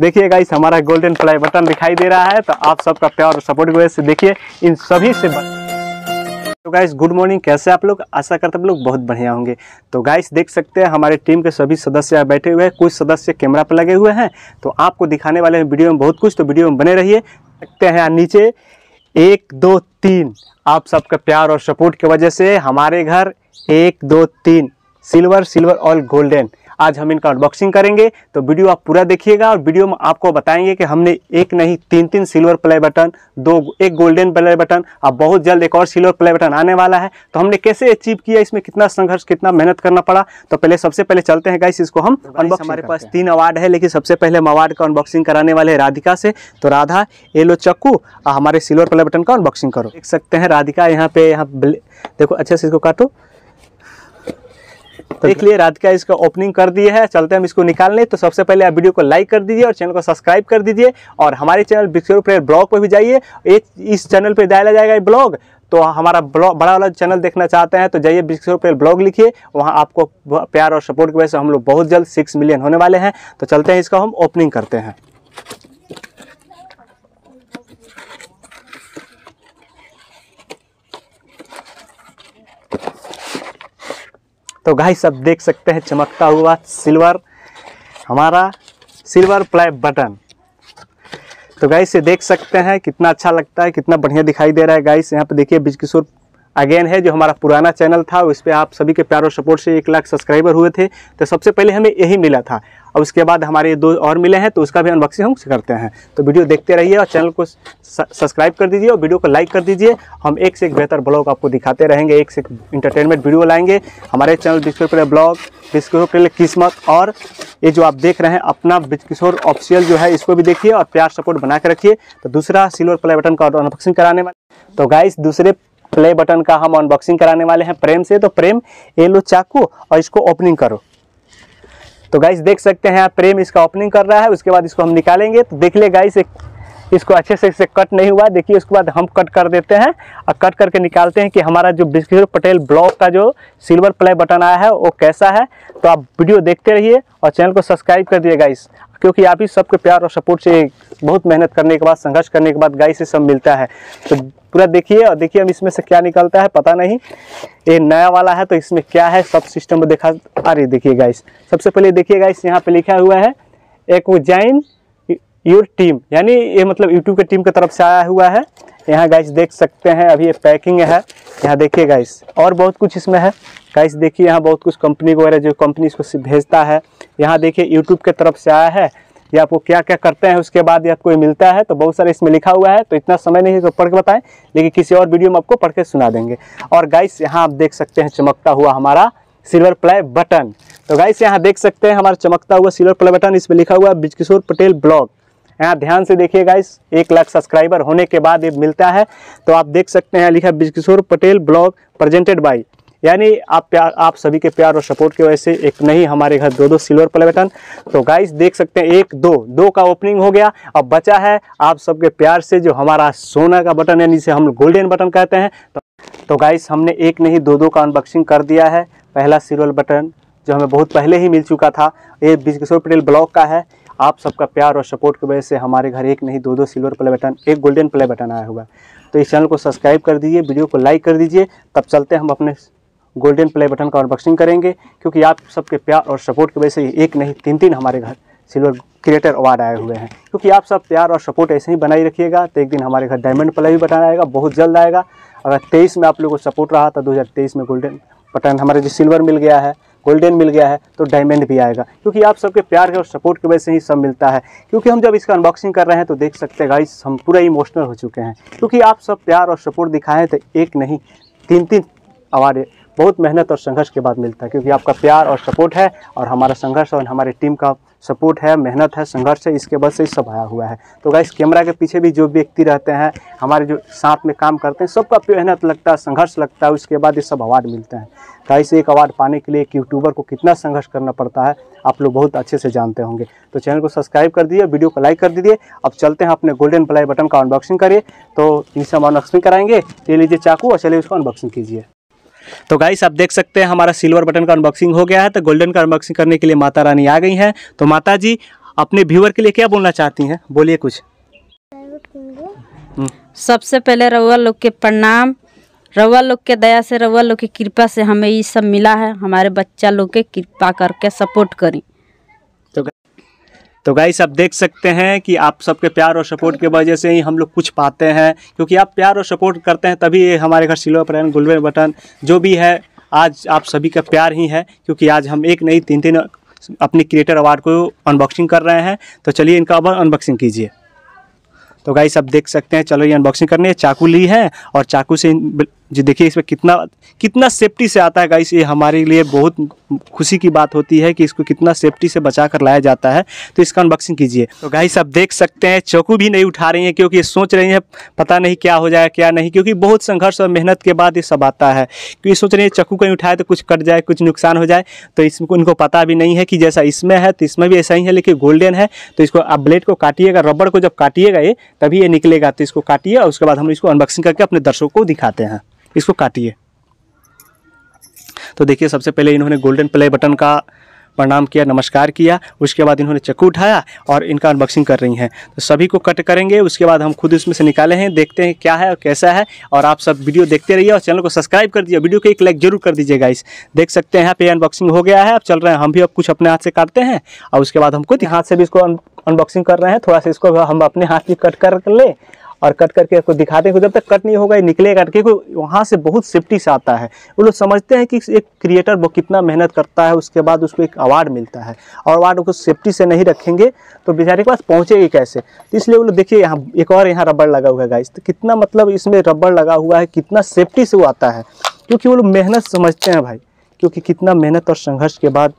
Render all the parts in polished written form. देखिए गाइस हमारा golden play button दिखाई दे रहा है, तो आप सबका प्यार और सपोर्ट की वजह से देखिए इन सभी से। तो गाइस गुड मॉर्निंग, कैसे आप लोग? आशा करते हैं आप लोग बहुत बढ़िया होंगे। तो गाइस देख सकते हैं हमारे टीम के सभी सदस्य बैठे हुए हैं, कुछ सदस्य कैमरा पर लगे हुए हैं, तो आपको दिखाने वाले हैं वीडियो में बहुत कुछ, तो वीडियो में बने रहिए। सकते हैं नीचे 1 2 3, आप सबका प्यार और सपोर्ट की वजह से हमारे घर 1 2 3 सिल्वर और गोल्डन। आज हम इनका अनबॉक्सिंग करेंगे, तो वीडियो आप पूरा देखिएगा और वीडियो में आपको बताएंगे कि हमने 1 नहीं 3 silver play button, 1 golden play button, अब बहुत जल्द एक और सिल्वर प्ले बटन आने वाला है, तो हमने कैसे अचीव किया, इसमें कितना संघर्ष कितना मेहनत करना पड़ा। तो पहले सबसे पहले चलते हैं गाइस इसको हम अनबॉक्सिंग। हमारे पास 3 अवार्ड है, लेकिन सबसे पहले हम अवार्ड का अनबॉक्सिंग कराने वाले हैं राधिका से। तो राधा ये लो चक्कू और हमारे सिल्वर प्ले बटन का अनबॉक्सिंग करो। देख सकते हैं राधिका यहाँ पे देखो अच्छे से इसको काटो। देख लिए राधिका इसका ओपनिंग कर दिए है, चलते हम इसको निकालने। तो सबसे पहले आप वीडियो को लाइक कर दीजिए और चैनल को सब्सक्राइब कर दीजिए, और हमारे चैनल ब्रिकशिर प्लेयर ब्लॉग पर भी जाइए। इस चैनल पे डाला जाएगा ब्लॉग, तो हमारा ब्लॉग बड़ा वाला चैनल देखना चाहते हैं तो जाइए ब्रिकशिर प्लेयर ब्लॉग लिखिए, वहाँ आपको प्यार और सपोर्ट की वजह से हम लोग बहुत जल्द 6 मिलियन होने वाले हैं। तो चलते हैं इसका हम ओपनिंग करते हैं। तो गाइस आप देख सकते हैं चमकता हुआ सिल्वर, हमारा सिल्वर प्ले बटन। तो गाइस ये देख सकते हैं कितना अच्छा लगता है, कितना बढ़िया दिखाई दे रहा है। गाइस यहाँ पे देखिए बृजकिशोर अगेन है, जो हमारा पुराना चैनल था, उस पर आप सभी के प्यार और सपोर्ट से 1 लाख सब्सक्राइबर हुए थे, तो सबसे पहले हमें यही मिला था, और उसके बाद हमारे 2 और मिले हैं, तो उसका भी अनबॉक्सिंग हम करते हैं। तो वीडियो देखते रहिए और चैनल को सब्सक्राइब कर दीजिए और वीडियो को लाइक कर दीजिए। हम एक से एक बेहतर ब्लॉग आपको दिखाते रहेंगे, एक से एक इंटरटेनमेंट वीडियो लाएंगे। हमारे चैनल ब्रिजकिशोर पटेल ब्लॉग, ब्रिजकिशोर पटेल किस्मत, और ये जो आप देख रहे हैं अपना ब्रिजकिशोर ऑफिशियल जो है, इसको भी देखिए और प्यार सपोर्ट बना के रखिए। तो दूसरा सिल्वर प्ले बटन का अनबॉक्सिंग कराने वाले, तो गाइस दूसरे प्ले बटन का हम अनबॉक्सिंग कराने वाले हैं प्रेम से। तो प्रेम ये लो चाकू और इसको ओपनिंग करो। तो गाइस देख सकते हैं प्रेम इसका ओपनिंग कर रहा है, उसके बाद इसको हम निकालेंगे। तो देख ले गाइस इसको अच्छे से इससे कट नहीं हुआ, देखिए उसके बाद हम कट कर देते हैं और कट करके निकालते हैं कि हमारा जो ब्रिजकिशोर पटेल ब्लॉग का जो सिल्वर प्ले बटन आया है वो कैसा है। तो आप वीडियो देखते रहिए और चैनल को सब्सक्राइब कर दिए गाइस, क्योंकि आप ही सबके प्यार और सपोर्ट से बहुत मेहनत करने के बाद, संघर्ष करने के बाद गाइस ये सब मिलता है। तो पूरा देखिए, और देखिए हम इसमें से क्या निकलता है, पता नहीं ये नया वाला है तो इसमें क्या है सब सिस्टम में देखा। अरे देखिए गाइस सबसे पहले देखिए गाइस यहाँ पे लिखा हुआ है एक जॉइन योर टीम, यानी ये मतलब यूट्यूब के टीम की तरफ से आया हुआ है। यहाँ गाइस देख सकते हैं अभी ये पैकिंग है, यहाँ देखिए गाइस और बहुत कुछ इसमें है। गाइस देखिए यहाँ बहुत कुछ कंपनी वगैरह जो कंपनी इसको भेजता है, यहाँ देखिए यूट्यूब के तरफ से आया है, ये आपको क्या क्या करते हैं उसके बाद ये आपको मिलता है। तो बहुत सारे इसमें लिखा हुआ है, तो इतना समय नहीं है तो पढ़ के बताएं, लेकिन किसी और वीडियो में आपको पढ़ के सुना देंगे। और गाइस यहाँ आप देख सकते हैं चमकता हुआ हमारा सिल्वर प्ले बटन। तो गाइस यहाँ देख सकते हैं हमारा चमकता हुआ सिल्वर प्ले बटन, इसमें लिखा हुआ ब्रिजकिशोर पटेल ब्लॉग। यहाँ ध्यान से देखिए गाइस 1 लाख सब्सक्राइबर होने के बाद ये मिलता है। तो आप देख सकते हैं लिखा Brijkishor Patel blog presented by, यानी आप सभी के प्यार और सपोर्ट की वजह से 1 नहीं हमारे घर 2 सिल्वर प्ले बटन। तो गाइस देख सकते हैं 1 2 का ओपनिंग हो गया। अब बचा है आप सबके प्यार से जो हमारा सोना का बटन, यानी जिसे हम गोल्डन बटन कहते हैं। तो गाइस हमने 1 नहीं 2 का अनबॉक्सिंग कर दिया है। पहला सिल्वर बटन जो हमें बहुत पहले ही मिल चुका था, ये ब्रिजकिशोर पटेल ब्लॉग का है। आप सबका प्यार और सपोर्ट की वजह से हमारे घर 1 नहीं 2 silver play button, 1 golden play button आया हुआ। तो इस चैनल को सब्सक्राइब कर दीजिए, वीडियो को लाइक कर दीजिए, तब चलते हम अपने गोल्डन प्ले बटन का अनबॉक्सिंग करेंगे, क्योंकि आप सबके प्यार और सपोर्ट की वजह से 1 नहीं 3 हमारे घर सिल्वर क्रिएटर अवार्ड आए हुए हैं। क्योंकि आप सब प्यार और सपोर्ट ऐसे ही बनाई रखिएगा, तो एक दिन हमारे घर डायमंड प्ले भी बटन आएगा, बहुत जल्द आएगा। अगर 23 में आप लोगों को सपोर्ट रहा था, 2023 में गोल्डन बटन हमारे जो सिल्वर मिल गया है, गोल्डन मिल गया है, तो डायमंड भी आएगा, क्योंकि आप सबके प्यार और सपोर्ट की वजह से ही सब मिलता है। क्योंकि हम जब इसका अनबॉक्सिंग कर रहे हैं तो देख सकते हैं गाइस हम पूरा इमोशनल हो चुके हैं, क्योंकि आप सब प्यार और सपोर्ट दिखाएं तो 1 नहीं 3 अवार्ड बहुत मेहनत और संघर्ष के बाद मिलता है। क्योंकि आपका प्यार और सपोर्ट है, और हमारा संघर्ष और हमारी टीम का सपोर्ट है, मेहनत है, संघर्ष है, इसके वजह से सब आया हुआ है। तो गाइस कैमरा के पीछे भी जो व्यक्ति रहते हैं, हमारे जो साथ में काम करते हैं, सबका मेहनत लगता है, संघर्ष लगता है, उसके बाद ये सब अवार्ड मिलते हैं। गाइस 1 अवार्ड पाने के लिए 1 यूट्यूबर को कितना संघर्ष करना पड़ता है आप लोग बहुत अच्छे से जानते होंगे। तो चैनल को सब्सक्राइब कर दीजिए, वीडियो को लाइक कर दीजिए। अब चलते हैं अपने गोल्डन प्ले बटन का अनबॉक्सिंग करिए। तो इनसे हम अनबॉक्सिंग कराएंगे, ले लीजिए चाकू और चलिए उसको अनबॉक्सिंग कीजिए। तो गाइस आप देख सकते हैं हमारा सिल्वर बटन का अनबॉक्सिंग हो गया है। तो गोल्डन का अनबॉक्सिंग करने के लिए माता रानी आ गई हैं। तो माता जी अपने व्यूअर के लिए क्या बोलना चाहती हैं, बोलिए कुछ। सबसे पहले रउआ लोग के प्रणाम। रउआ लोग के दया से, रउआ लोग की कृपा से हमें ये सब मिला है। हमारे बच्चा लोग के कृपा करके सपोर्ट करें। तो गाइस आप देख सकते हैं कि आप सबके प्यार और सपोर्ट की वजह से ही हम लोग कुछ पाते हैं, क्योंकि आप प्यार और सपोर्ट करते हैं तभी हमारे घर सिल्वर प्रेम गोल्डन बटन जो भी है, आज आप सभी का प्यार ही है। क्योंकि आज हम एक नहीं तीन अपनी क्रिएटर अवार्ड को अनबॉक्सिंग कर रहे हैं। तो चलिए इनका अब अनबॉक्सिंग कीजिए। तो गाइस आप देख सकते हैं, चलो ये अनबॉक्सिंग करनी है। चाकू ली है और चाकू से जी देखिए इसमें कितना सेफ्टी से आता है। गाइस ये हमारे लिए बहुत खुशी की बात होती है कि इसको कितना सेफ्टी से बचा कर लाया जाता है। तो इसका अनबॉक्सिंग कीजिए। तो गाइस आप देख सकते हैं चाकू भी नहीं उठा रही हैं, क्योंकि ये सोच रही हैं पता नहीं क्या हो जाए क्या नहीं, क्योंकि बहुत संघर्ष और मेहनत के बाद ये सब आता है। क्योंकि सोच रही है चाकू कहीं उठाए तो कुछ कट जाए, कुछ नुकसान हो जाए। तो इसको इनको पता भी नहीं है कि जैसा इसमें है तो इसमें भी ऐसा ही है, लेकिन गोल्डन है। तो इसको आप ब्लेड को काटिएगा, रबड़ को जब काटिएगा ये तभी ये निकलेगा। तो इसको काटिए और उसके बाद हम इसको अनबॉक्सिंग करके अपने दर्शकों को दिखाते हैं। इसको काटिए। तो देखिए सबसे पहले इन्होंने गोल्डन प्ले बटन का प्रणाम किया, नमस्कार किया। उसके बाद इन्होंने चाकू उठाया और इनका अनबॉक्सिंग कर रही हैं। तो सभी को कट करेंगे, उसके बाद हम खुद इसमें से निकाले हैं, देखते हैं क्या है और कैसा है। और आप सब वीडियो देखते रहिए और चैनल को सब्सक्राइब कर दीजिए, वीडियो को एक लाइक जरूर कर दीजिएगा। इस देख सकते हैं यहाँ पे अनबॉक्सिंग हो गया है। अब चल रहे हैं हम भी, अब कुछ अपने हाथ से काटते हैं और उसके बाद हम खुद हाथ से भी इसको अनबॉक्सिंग कर रहे हैं। थोड़ा सा इसको हम अपने हाथ से कट कर ले और कट करके उसको दिखाते हैं। जब तक कट नहीं होगा ये निकलेगा, क्योंकि वहाँ से बहुत सेफ्टी से आता है। वो लोग समझते हैं कि एक क्रिएटर वो कितना मेहनत करता है, उसके बाद उसको एक अवार्ड मिलता है। और अवार्ड उसको सेफ्टी से नहीं रखेंगे तो बेचारे के पास पहुँचेगी कैसे। इसलिए वो लोग देखिए यहाँ एक और यहाँ रबड़ लगा हुआ है गाइस। तो कितना मतलब इसमें रबड़ लगा हुआ है, कितना सेफ्टी से वो आता है, क्योंकि वो लोग मेहनत समझते हैं भाई। क्योंकि कितना मेहनत और संघर्ष के बाद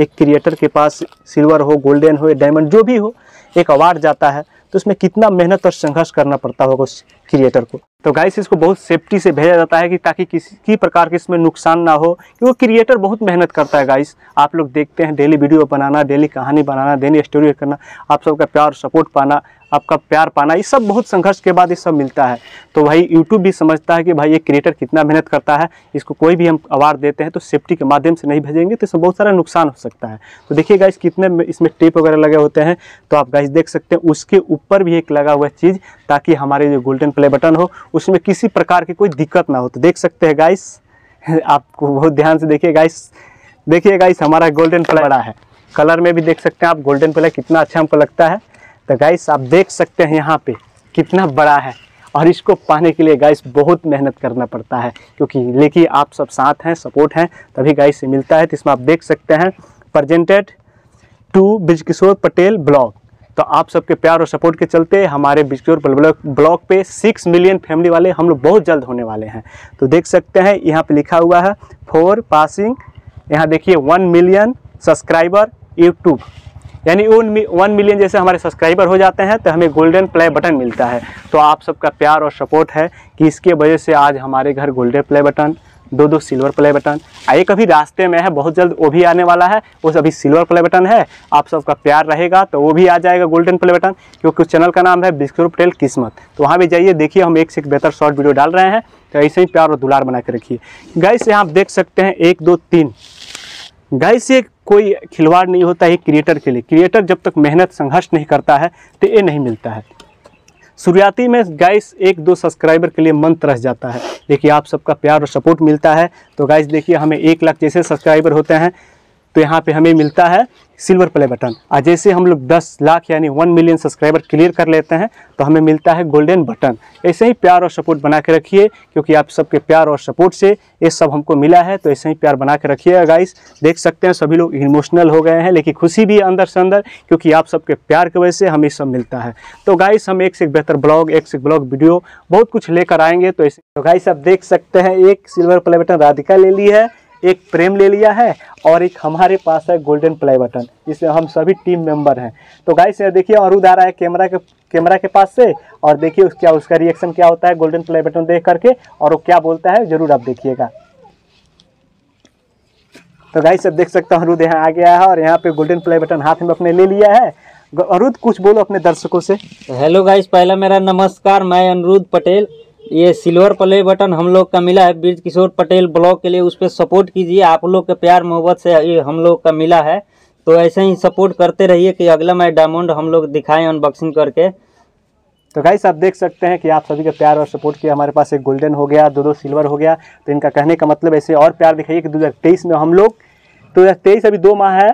एक क्रिएटर के पास सिल्वर हो, गोल्डन हो, डायमंड जो भी हो, एक अवार्ड जाता है। तो उसमें कितना मेहनत और संघर्ष करना पड़ता होगा उस क्रिएटर को। तो गाइस इसको बहुत सेफ्टी से भेजा जाता है कि ताकि किसी प्रकार के इसमें नुकसान ना हो, क्योंकि क्रिएटर बहुत मेहनत करता है गाइस। आप लोग देखते हैं डेली वीडियो बनाना, डेली कहानी बनाना, डेली स्टोरी करना, आप सबका प्यार सपोर्ट पाना, आपका प्यार पाना, ये सब बहुत संघर्ष के बाद ये सब मिलता है। तो भाई यूट्यूब भी समझता है कि भाई ये क्रिएटर कितना मेहनत करता है, इसको कोई भी हम अवार्ड देते हैं तो सेफ्टी के माध्यम से नहीं भेजेंगे तो इसमें बहुत सारा नुकसान हो सकता है। तो देखिए गाइस कितने इसमें टेप वगैरह लगे होते हैं। तो आप गाइस देख सकते हैं उसके ऊपर भी एक लगा हुआ चीज़, ताकि हमारे जो गोल्डन प्ले बटन हो उसमें किसी प्रकार की कोई दिक्कत ना हो। तो देख सकते हैं गाइस, आपको बहुत ध्यान से देखिए गाइस। देखिए गाइस हमारा गोल्डन प्ले बड़ा है, कलर में भी देख सकते हैं आप गोल्डन प्ले कितना अच्छा हमको लगता है। तो गाइस आप देख सकते हैं यहाँ पे कितना बड़ा है, और इसको पाने के लिए गाइस बहुत मेहनत करना पड़ता है, क्योंकि लेकिन आप सब साथ हैं, सपोर्ट हैं, तभी गाइस से मिलता है। तो इसमें आप देख सकते हैं presented to Brijkishor Patel blog. तो आप सबके प्यार और सपोर्ट के चलते हमारे बृजकिशोर ब्लॉग पे 6 मिलियन फैमिली वाले हम लोग बहुत जल्द होने वाले हैं। तो देख सकते हैं यहाँ पे लिखा हुआ है फॉर पासिंग, यहाँ देखिए 1 मिलियन सब्सक्राइबर यूट्यूब, यानी 1 मिलियन जैसे हमारे सब्सक्राइबर हो जाते हैं तो हमें गोल्डन प्ले बटन मिलता है। तो आप सबका प्यार और सपोर्ट है कि इसके वजह से आज हमारे घर golden play button, 2 silver play button, एक अभी रास्ते में है, बहुत जल्द वो भी आने वाला है। वो अभी सिल्वर प्ले बटन है, आप सबका प्यार रहेगा तो वो भी आ जाएगा गोल्डन प्ले बटन, क्योंकि उस चैनल का नाम है बृजकिशोर पटेल किस्मत। तो वहाँ भी जाइए, देखिए हम एक से एक बेहतर शॉर्ट वीडियो डाल रहे हैं। तो ऐसे ही प्यार और दुलार बना के रखिए। गाइस यहाँ आप देख सकते हैं 1 2 3। गाइस ये कोई खिलवाड़ नहीं होता है क्रिएटर के लिए। क्रिएटर जब तक मेहनत संघर्ष नहीं करता है तो ये नहीं मिलता है। शुरुआती में गाइस 1-2 सब्सक्राइबर के लिए मन तरस जाता है, लेकिन आप सबका प्यार और सपोर्ट मिलता है। तो गाइस देखिए हमें 1 लाख जैसे सब्सक्राइबर होते हैं तो यहाँ पे हमें मिलता है सिल्वर प्ले बटन, और जैसे हम लोग 10 लाख यानी 1 मिलियन सब्सक्राइबर क्लियर कर लेते हैं तो हमें मिलता है गोल्डन बटन। ऐसे ही प्यार और सपोर्ट बना के रखिए, क्योंकि आप सबके प्यार और सपोर्ट से ये सब हमको मिला है। तो ऐसे ही प्यार बना के रखिएगा गाइस। देख सकते हैं सभी लोग इमोशनल हो गए हैं, लेकिन खुशी भी अंदर से अंदर, क्योंकि आप सबके प्यार की वजह से हमें सब मिलता है। तो गाइस हम एक से एक बेहतर ब्लॉग, एक से एक ब्लॉग वीडियो बहुत कुछ लेकर आएंगे। तो ऐसे तो गाइस आप देख सकते हैं 1 सिल्वर प्ले बटन राधिका ले ली है, 1 प्रेम ले लिया है, और 1 हमारे पास है गोल्डन प्ले बटन, जिसमें हम सभी टीम मेंबर हैं। तो गाइस ये देखिए अनूरुद आ रहा है कैमरा के पास से, और देखिए उसका रिएक्शन क्या होता है गोल्डन प्ले बटन देख करके, और वो क्या बोलता है जरूर आप देखिएगा। तो गाइस आप देख सकते हैं अनूरुद यहाँ आ गया है और यहाँ पे गोल्डन प्ले बटन हाथ में अपने ले लिया है। अनूरुद कुछ बोलो अपने दर्शकों से। हेलो गाइस, पहला मेरा नमस्कार, मैं अनूरुद पटेल। ये सिल्वर प्ले बटन हम लोग का मिला है बृजकिशोर पटेल ब्लॉग के लिए, उस पर सपोर्ट कीजिए। आप लोग के प्यार मोहब्बत से ये हम लोग का मिला है। तो ऐसे ही सपोर्ट करते रहिए कि अगला मैं डायमंड हम लोग दिखाएं अनबॉक्सिंग करके। तो गाइस आप देख सकते हैं कि आप सभी के प्यार और सपोर्ट किया, हमारे पास एक गोल्डन हो गया, दो सिल्वर हो गया। तो इनका कहने का मतलब ऐसे और प्यार दिखाइए कि 2023 में हम लोग, 2023 अभी 2 माह है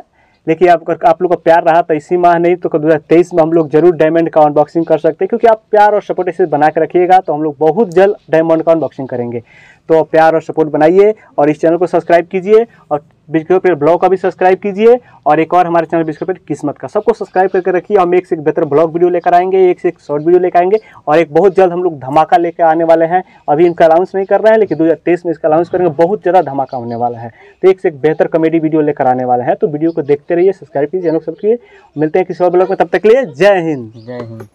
लेकिन आप लोग का प्यार रहा तो इसी माह नहीं तो 2023 में हम लोग जरूर डायमंड का अनबॉक्सिंग कर सकते हैं, क्योंकि आप प्यार और सपोर्ट इसे बना के रखिएगा तो हम लोग बहुत जल्द डायमंड का अनबॉक्सिंग करेंगे। तो प्यार और सपोर्ट बनाइए और इस चैनल को सब्सक्राइब कीजिए और ब्रिजकिशोर पेटेल ब्लॉग का भी सब्सक्राइब कीजिए और एक और हमारे चैनल ब्रिजकिशोर पेटेल किस्मत का, सबको सब्सक्राइब करके रखिए। हम एक से एक बेहतर ब्लॉग वीडियो लेकर आएंगे, एक से एक शॉर्ट वीडियो लेकर आएंगे और एक बहुत जल्द हम लोग धमाका लेकर आने वाले हैं। अभी इनका अनाउंस नहीं कर रहे हैं लेकिन 2023 में इसका अनाउंस करेंगे, बहुत ज़्यादा धमाका होने वाला है। तो एक से एक बेहतर कॉमेडी वीडियो लेकर आने वाला है, तो वीडियो को देखते रहिए, सब्सक्राइब कीजिए, चैनल को सब्सक्राइब कीजिए। मिलते हैं किसी और ब्लॉग में, तब तक के लिए जय हिंद, जय हिंद।